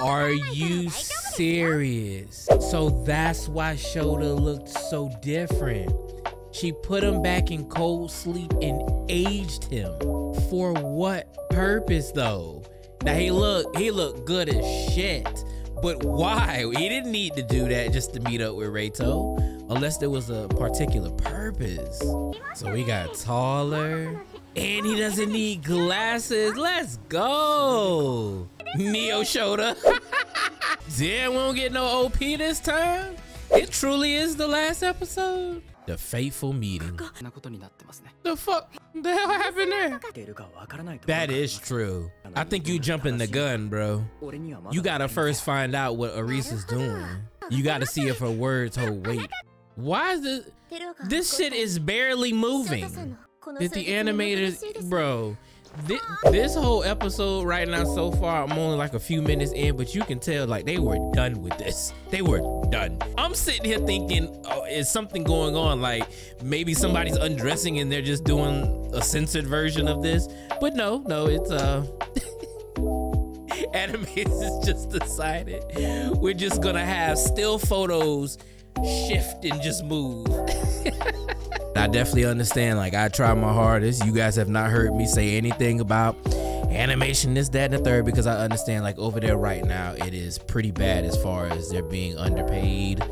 Are you serious? So that's why Shota looked so different. She put him back in cold sleep and aged him. For what purpose though? Now he looked good as shit, but why? He didn't need to do that just to meet up with Reito, unless there was a particular purpose. So he got taller and he doesn't need glasses. Let's go. Neo Shota. Damn, we don't get no OP this time. It truly is the last episode. The fateful meeting. The fuck? The hell happened there? That is true. I think you jumping the gun, bro. You gotta first find out what Arisa's doing. You gotta see if her words hold weight. Why is this shit is barely moving? Did the animators, bro? This whole episode right now so far, I'm only like a few minutes in, but you can tell like they were done with this. They were done. I'm sitting here thinking, oh, is something going on? Like maybe somebody's undressing and they're just doing a censored version of this. But no, it's animators has just decided we're just gonna have still photos shift and just move. I definitely understand, like I try my hardest. You guys have not heard me say anything about animation, this, that, and the third, because I understand like over there right now it is pretty bad as far as they're being underpaid,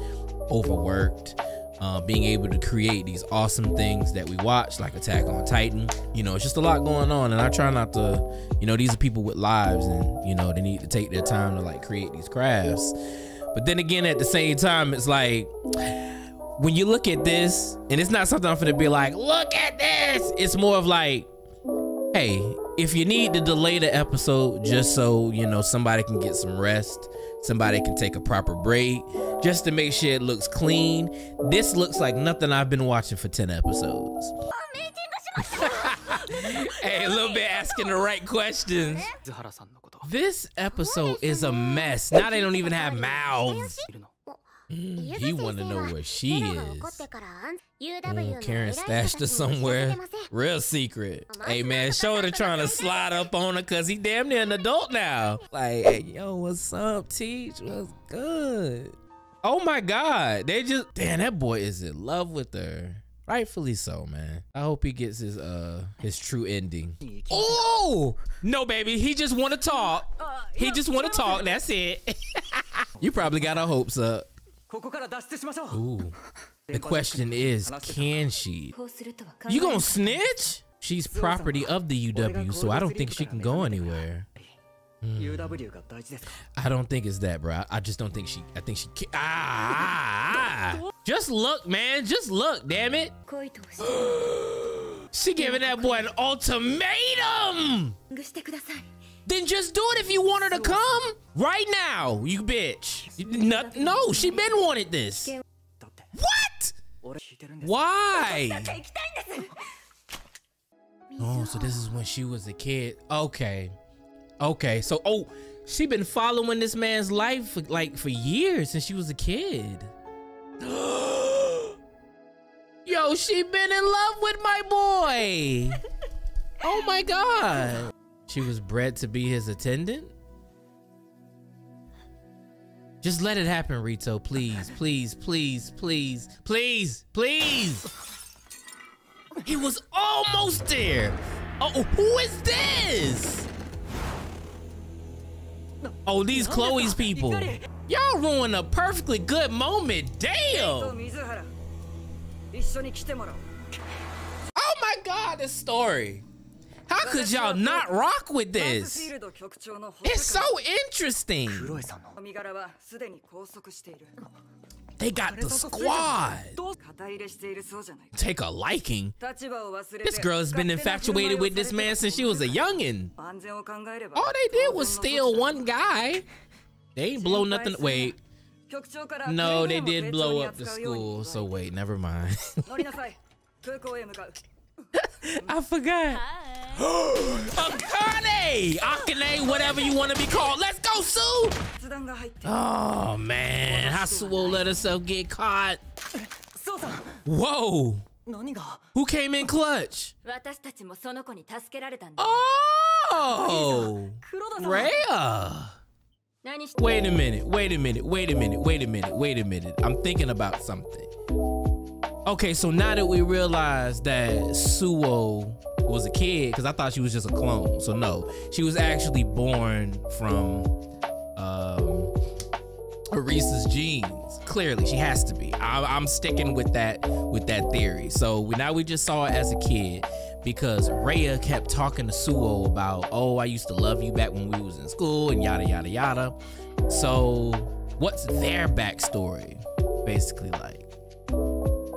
overworked, being able to create these awesome things that we watch like Attack on Titan. You know, it's just a lot going on, and I try not to, you know, these are people with lives and, you know, they need to take their time to like create these crafts. But then again, at the same time, it's like, when you look at this, and it's not something I'm gonna be like, look at this. It's more of like, hey, if you need to delay the episode just so, you know, somebody can get some rest, somebody can take a proper break, just to make sure it looks clean. This looks like nothing I've been watching for 10 episodes. Hey, a little bit asking the right questions. This episode is a mess. Now they don't even have mouths. He want to know where she is. Karen stashed her somewhere. Real secret. Hey man, Shota trying to slide up on her because he damn near an adult now. Like, hey, yo, what's up, Teach? What's good? Oh my God. They just, damn, that boy is in love with her. Rightfully so, man. I hope he gets his true ending. Oh no, baby, he just want to talk. He just want to talk. That's it. You probably got our hopes up. Ooh. The question is, can she? You gonna snitch? She's property of the UW, so I don't think she can go anywhere. I don't think it's that, bro. I just don't think she. I think she. Ah! Just look, man. Just look. Damn it. She giving that boy an ultimatum. Then just do it if you want her to come right now, you bitch. No, she been wanted this. What? Why? Oh, so this is when she was a kid. Okay. Okay, so, oh, she been following this man's life for, like, for years since she was a kid. Yo, she been in love with my boy. Oh my God. She was bred to be his attendant. Just let it happen, Reito, please, please, please, please, please, please. He was almost there. Oh, who is this? Oh, these Chloe's people. Y'all ruined a perfectly good moment. Damn. Oh my God, this story. How could y'all not rock with this? It's so interesting. They got the squad. Take a liking. This girl has been infatuated with this man since she was a youngin'. All they did was steal one guy. They ain't blow nothing. Wait. No, they did blow up the school. So wait, never mind. I forgot. Akane, whatever you want to be called. Let's go, Sue. Oh man, how Suo let herself get caught. Whoa. Who came in clutch? Oh, Rea. Wait a minute. I'm thinking about something. Okay, so now that we realize that Suo was a kid, because I thought she was just a clone. So no, she was actually born from Arisa's genes. Clearly, she has to be. I'm sticking with that theory. So now we just saw it as a kid, because Rea kept talking to Suo about, oh, I used to love you back when we was in school and yada, yada, yada. So what's their backstory basically like?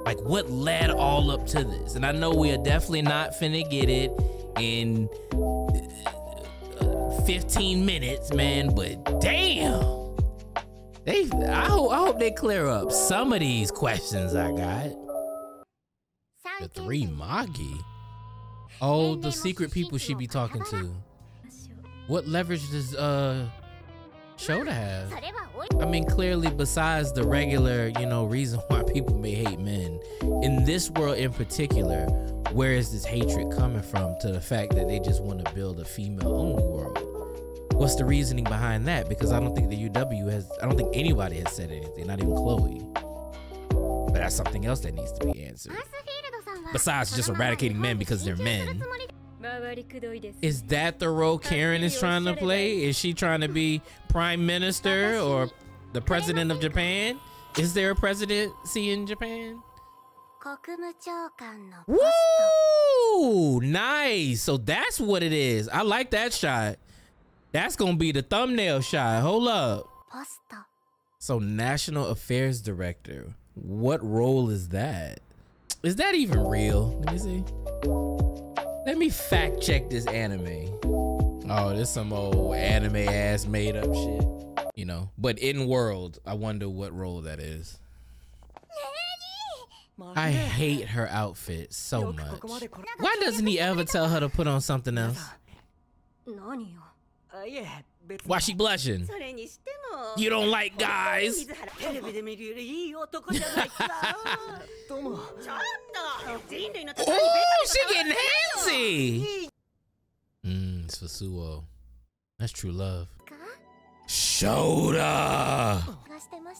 Like, what led all up to this? And I know we are definitely not finna get it in 15 minutes, man, but damn. I hope they clear up some of these questions I got. The three Magi? Oh, the secret people she be talking to. What leverage does Shota have? I mean, clearly, besides the regular, you know, reason why people may hate men, in this world in particular, where is this hatred coming from to the fact that they just want to build a female-only world? What's the reasoning behind that? Because I don't think the UW has, I don't think anybody has said anything, not even Chloe. But that's something else that needs to be answered. Besides just eradicating men because they're men. Is that the role Karen is trying to play? Is she trying to be prime minister or the president of Japan? Is there a presidency in Japan? Woo! Nice! So that's what it is. I like that shot. That's going to be the thumbnail shot. Hold up. So National Affairs Director. What role is that? Is that even real? Let me see. Let me fact check this anime. Oh, this some old anime ass made up shit, you know. But in world, I wonder what role that is. I hate her outfit so much. Why doesn't he ever tell her to put on something else? Why she blushing? You don't like guys. Oh, she getting handsy. It's for Suo. That's true love. Shota.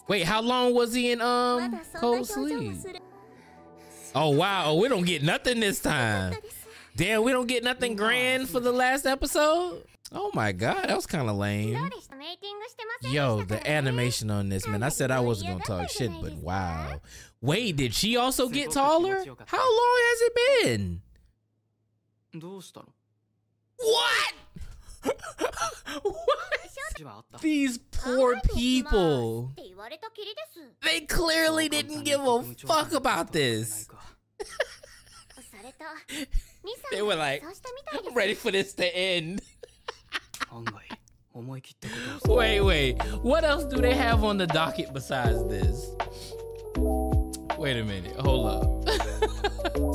Wait, how long was he in cold sleep? Oh wow, we don't get nothing this time. Damn, we don't get nothing grand for the last episode. Oh my god, that was kind of lame. Yo, the animation on this, man. I said I wasn't gonna talk shit, but wow. Wait, did she also get taller? How long has it been? What? What? These poor people. They clearly didn't give a fuck about this. They were like, I'm ready for this to end. Wait, what else do they have on the docket besides this? Wait a minute, hold up.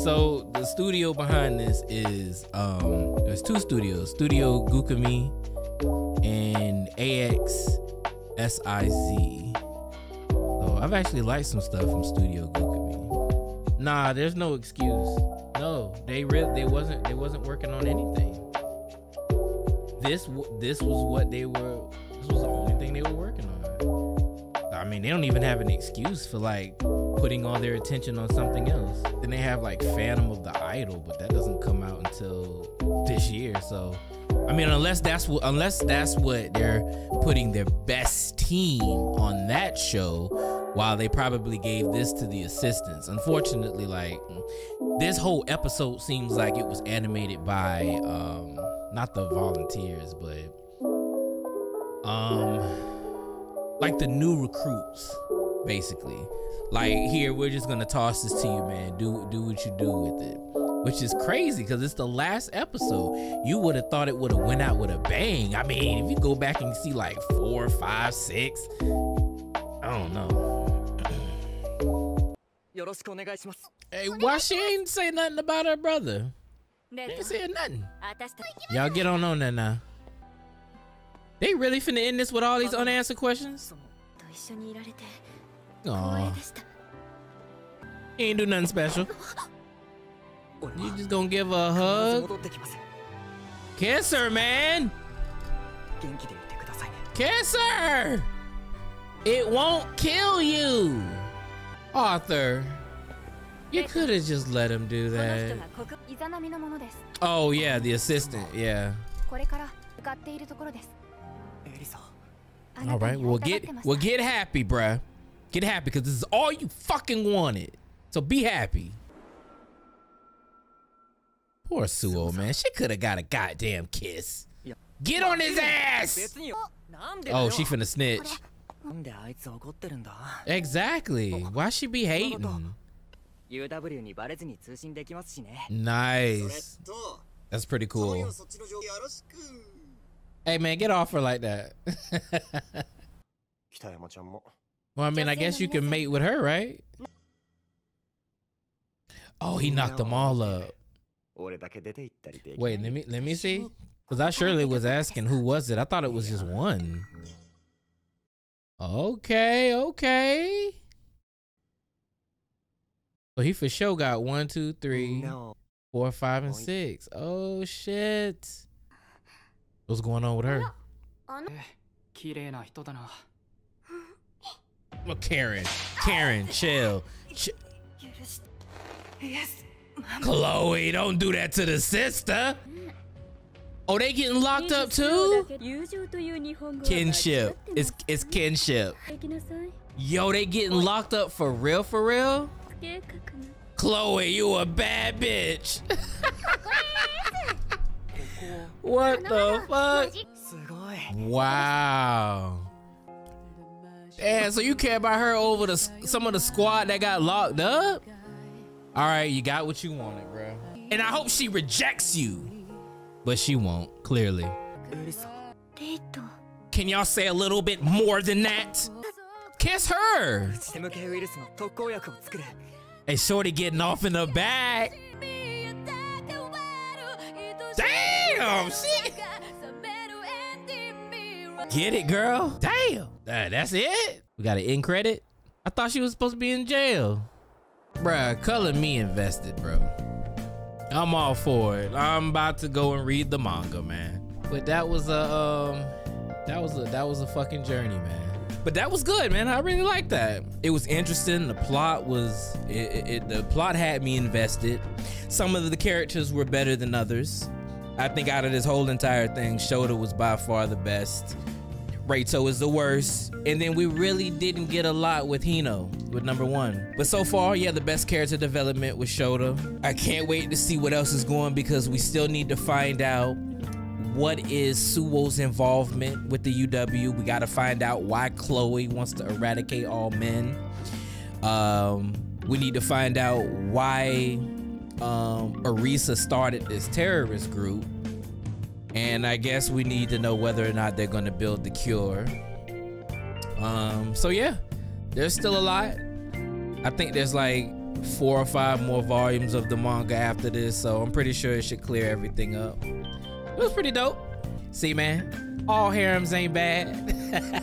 So the studio behind this is there's two studios, Studio Gokumi and AX S I Z. So I've actually liked some stuff from Studio Gokumi. Nah, there's no excuse. No, they wasn't working on anything. This was what they were. This was the only thing they were working on. I mean, they don't even have an excuse for like putting all their attention on something else. Then they have like Phantom of the Idol, but that doesn't come out until this year. So, I mean, unless that's what they're putting their best team on that show, while they probably gave this to the assistants. Unfortunately, like this whole episode seems like it was animated by. Not the volunteers, but like the new recruits, basically. Like, here, we're just gonna toss this to you, man. Do what you do with it, which is crazy because it's the last episode. You would have thought it would have went out with a bang. I mean, if you go back and see like 4, 5, 6, I don't know. Hey, why she ain't say nothing about her brother? They ain't saying nothing. Y'all get on that now. They really finna end this with all these unanswered questions? Aw. He ain't do nothing special. You just gonna give her a hug? Kiss her, man! Kiss her! It won't kill you! Arthur, you could have just let him do that. Oh yeah, the assistant, yeah. All right, we'll get happy, bruh. Get happy, because this is all you fucking wanted. So be happy. Poor Suo, man. She could have got a goddamn kiss. Get on his ass! Oh, she finna snitch. Exactly. Why she be hating? Nice. That's pretty cool. Hey man, get off her like that. Well, I mean, I guess you can mate with her, right? Oh, he knocked them all up. Wait, let me see. Because I surely was asking who was it. I thought it was just one. Okay, okay. But he for sure got 1, 2, 3, 4, 5, and 6. Oh shit. What's going on with her? Well, Karen, chill. Chloe, don't do that to the sister. Oh, they getting locked up too? Kinship. It's kinship. Yo, they getting locked up for real, for real? Chloe, you a bad bitch. What the fuck? Wow. Yeah, so you care about her over the some of the squad that got locked up? All right, you got what you wanted, bro. And I hope she rejects you. But she won't, clearly. Can y'all say a little bit more than that? Kiss her! Hey, shorty getting off in the back. Damn, shit! Get it, girl? Damn! That's it? We got an end credit? I thought she was supposed to be in jail. Bruh, color me invested, bro. I'm all for it. I'm about to go and read the manga, man. But that was a fucking journey, man. But that was good, man. I really liked that. It was interesting. The plot was the plot had me invested. Some of the characters were better than others. I think out of this whole entire thing, Shota was by far the best. Reito is the worst. And then we really didn't get a lot with Hino, with #1. But so far, yeah, the best character development was Shota. I can't wait to see what else is going, because we still need to find out what is Suo's involvement with the UW. We got to find out why Chloe wants to eradicate all men. We need to find out why Arisa started this terrorist group. And I guess we need to know whether or not they're going to build the cure. So yeah, there's still a lot. I think there's like 4 or 5 more volumes of the manga after this, so I'm pretty sure it should clear everything up. It was pretty dope. See, man, all harems ain't bad.